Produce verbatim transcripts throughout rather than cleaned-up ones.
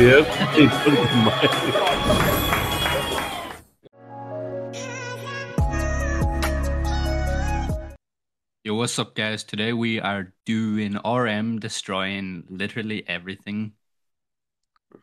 Yep, it was mine. Yo, what's up, guys? Today we are doing R M, destroying literally everything.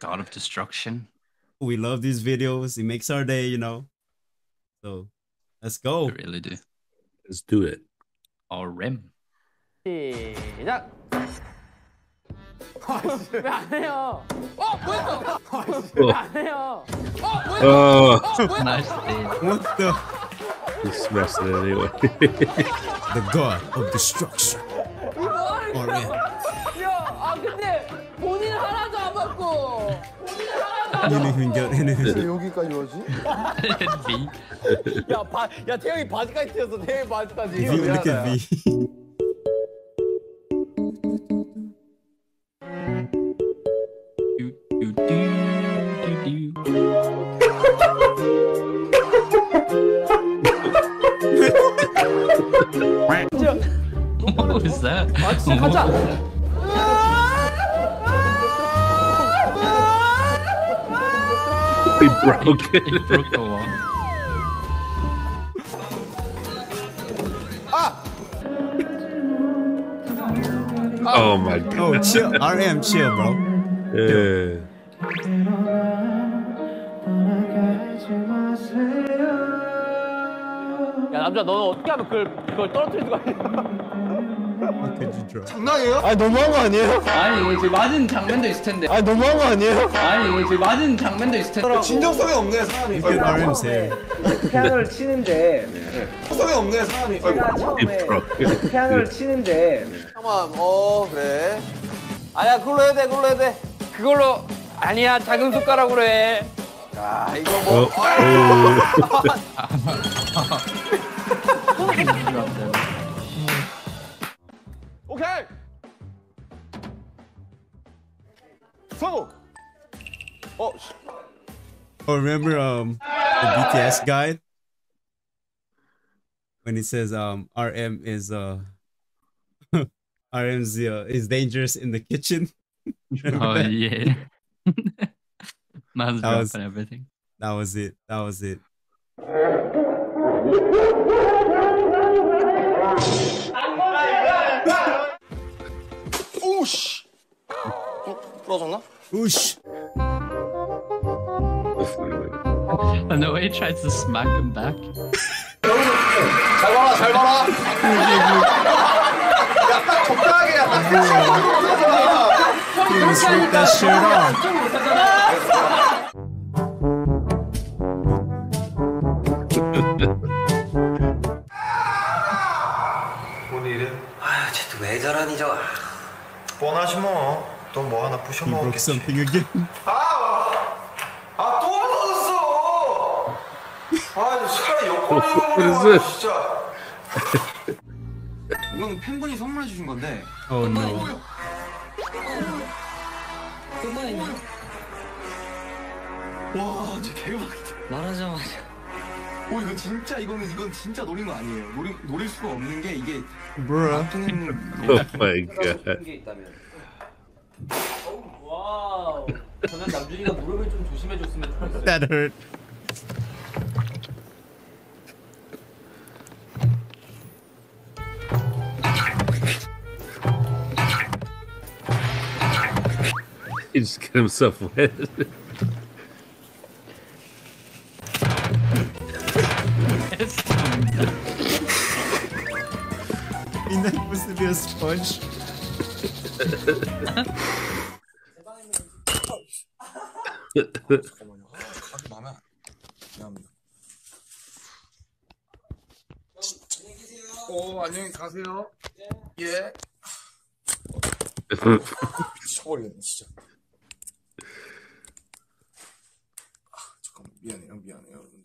God of destruction. We love these videos. It makes our day, you know. So let's go. I really do. Let's do it. R M. 시작. 왜 안 해요? 어, 뭐야? 왜 안 해요? 어, 뭐야? Nice day. What the? Just smashed it anyway. The God of Destruction. R M. 야, 아 근데 본인 하나도 안 맞고. 얘네 여기까지 오지? 야, 바, 야 태형이 바지까지 튀었어. 태형이 바지까지. 이렇게 미. What was that? He broke it. He broke the wall. Ah! Oh my God! Oh, chill. R M, chill, bro. Yeah. 야 남자 너는 어떻게 하면 그걸 그걸 떨어뜨릴 수가 있냐? 장난이에요? 아니 너무한 거 아니에요? 아니 이제 맞은 장면도 있을 텐데. 아니 너무한 거 아니에요? 아니 이제 맞은 장면도 있을 텐데. 진정성이 없네 사람이. 이게 나름새. 피아노를 치는데. 진정성이 없네 사람이. 제가 처음에 피아노를 치는데. 잠깐만 어 그래. 아니야 그걸로 해야 돼 그걸로 해야 돼. 그걸로 아니야 작은 손가락으로 해. 아 이거 뭐. 오케이. 성공. 어. Oh, remember um the B T S guide when he says um R M is uh R M's uh, is dangerous in the kitchen. Oh that? Yeah. That was and everything. That was it. That was it. Oosh. Oosh. And the way he tries to smack him back. He was ripped that shit off. 뻔하지 뭐. 또 뭐 하나 부셔 먹겠지. 아! 아, 또 얻었어. 아, 차라리 욕하고 진짜. 이건 팬분이 선물해 주신 건데. 어, no. 와, 진짜 대박이다. 말하자마자. 오 이거 진짜 이거는 이건 진짜 노린 거 아니에요. 노리, 노릴 수가 없는 게 이게 같은 게 있다면. 와우. 저는 남준이가 무릎을 좀 조심해 줬으면 좋겠어요. That hurt. He just got himself wet. Isn't that supposed to be a sponge? Oh, 안녕히 가세요. 예. 미쳐버리겠네 진짜. 잠깐만 미안해요, 미안해요.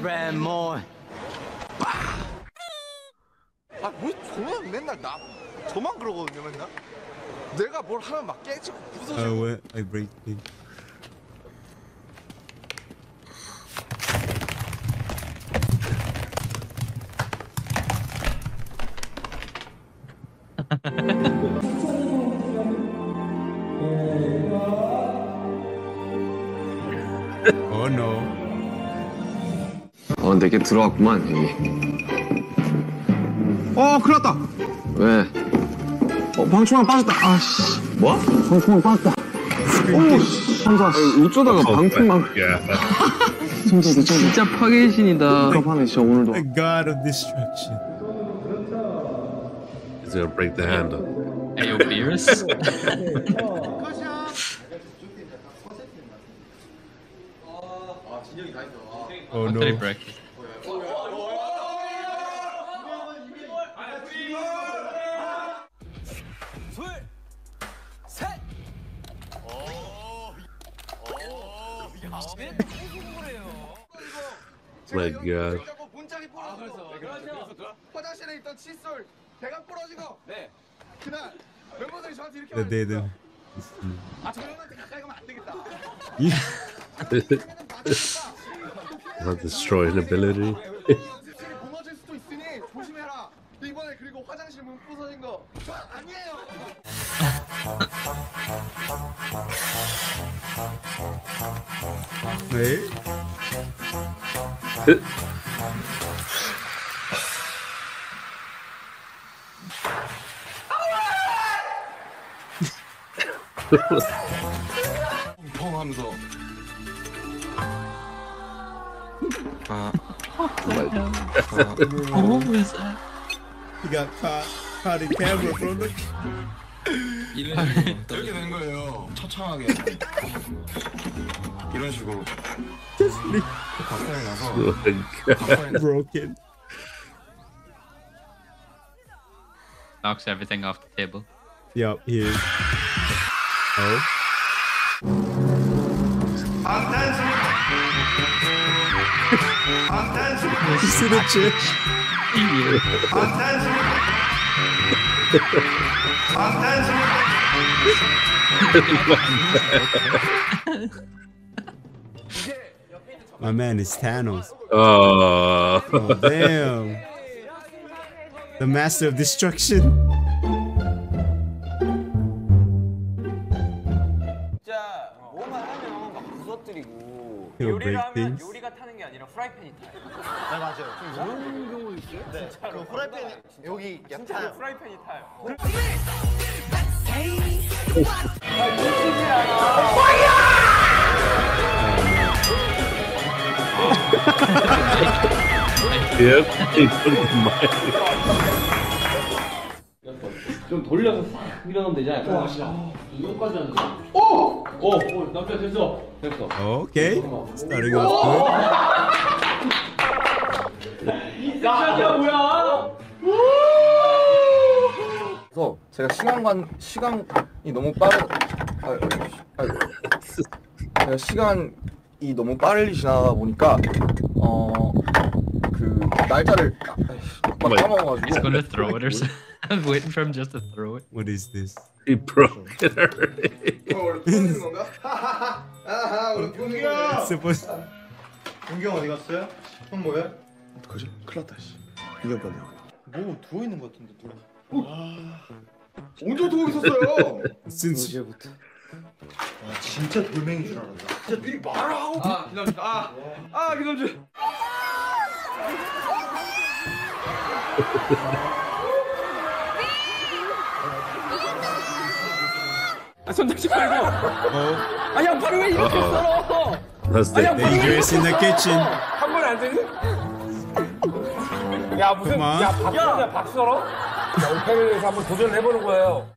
램몬. 아, 왜 저만 맨날 나 저만 그러거든요, 맨날. 내가 뭘 하면 막 깨지고 부서지고. 아, 왜? I break me. Oh no. 어, 내게 들어왔구만 여기. 어, 큰일 났다. 왜? 어, 방충망 빠졌다. 아씨. 뭐? 방충망 빠졌다. 오씨. 혼자. 어쩌다가 방충망. 진짜 진짜 파괴신이다. 파괴 진짜 오늘도. The god of destruction. He's gonna break the handle. Hey, you beers? Oh no. My god. The day then. Yeah. Not destroying ability. Hey. Uh, uh, what was that? He got caught, caught the camera from the. 이렇게 된 거예요. 처참하게. 이런 식으로. 박살이 나서. Broken. Knocks everything off the table. Yep, he is. Oh. I'm dancing. You see the church? My man is Thanos. Oh. Oh, damn. The master of destruction. He'll break things. 프라이팬이 타요. 네, 맞아요. 그런 경우 있어요? 네. 그 프라이팬이 여기 약간 진짜로 프라이팬이 타요. 좀 돌려서 싹 밀어넣으면 되지 않을까? 이거까지 하는 거야. 오! 오! 오! 남자 됐어! 됐어. 오케이. 스타링 왔어. 이 세상이야 뭐야? 그래서 제가 시간관 시간이 너무 빠르 아, 아, 제가 시간이 너무 빠르게 지나다 보니까 어 그 날짜를 막 까먹어가지고. He's gonna throw it or something. I'm waiting for him just to throw it. What is this? He broke it already. It's supposed. 공경 어디 갔어요? 형 뭐해? 어떡하지? 큰일 났다 씨. 이겨버려. 뭐 누워있는 거 같은데 누가? 언제부터 거기 있었어요? 진짜 어제부터. 아 진짜 돌멩인 줄 알았다. 진짜 미리 말하고. 아 김남준. 아, 아 김남준. 아 손 잡지 말고. 아 야 바로 왜 이렇게 썰어? That's the dangerous in the kitchen. 한 번 안 되니? 야 무슨 야 박서야 박서로? 야 우리 패밀리에서 한번 도전을 해보는 거예요.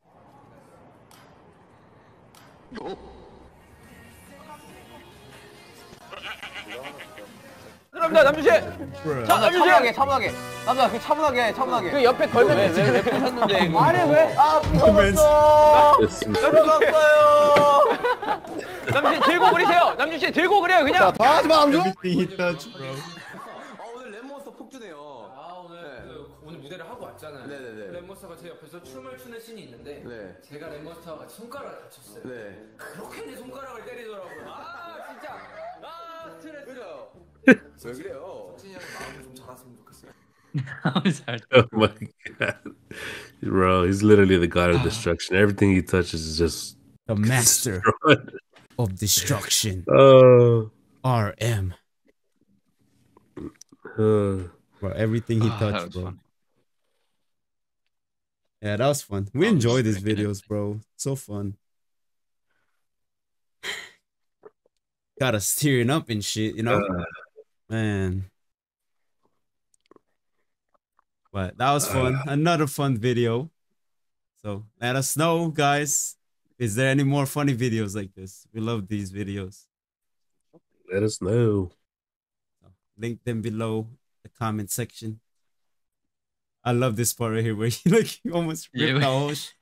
들어갑니다, 남준 씨. 차분하게, 차분하게. 남자, 그 차분하게, 차분하게. 그 옆에 걸면 되지. 왜 옆에 샀는데. 아니 왜? 아, 무서웠어. 들어갔어요. 남준 씨 들고 그리세요. 남준 씨 들고 그래요, 그냥. 하지 마, 남준. 오늘 랩몬스터 폭주네요. 아, 오늘 오늘 무대를 하고 왔잖아요. 네네네. 랩몬스터가 제 옆에서 춤을 추는 신이 있는데, 네. 제가 랩몬스터와 같이 손가락을 다쳤어요. 네. 그렇게 내 손가락을 때리더라고요. 아, 진짜. 아, 스트레스. 그죠? 왜 그래요? 석진이 형이 마음을 좀 잘았으면 좋겠어요. Oh my god, bro, he's literally the god of destruction. Everything he touches is just the master of destruction. Oh, uh, R M. Uh, bro, everything he touched, bro. Fun. Yeah, that was fun. We enjoy these videos, bro. So fun. Got us tearing up and shit, you know. Uh, Man, but that was fun. Another fun video. So let us know, guys. Is there any more funny videos like this? We love these videos. Let us know. Link them below the comment section. I love this part right here where he like he almost ripped yeah, out.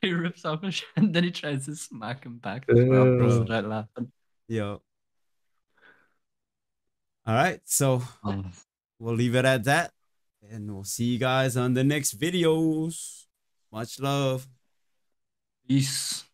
He rips off his shirt and then he tries to smack him back. As well. Bro. Yo. All right, so we'll leave it at that, and we'll see you guys on the next videos. Much love. Peace.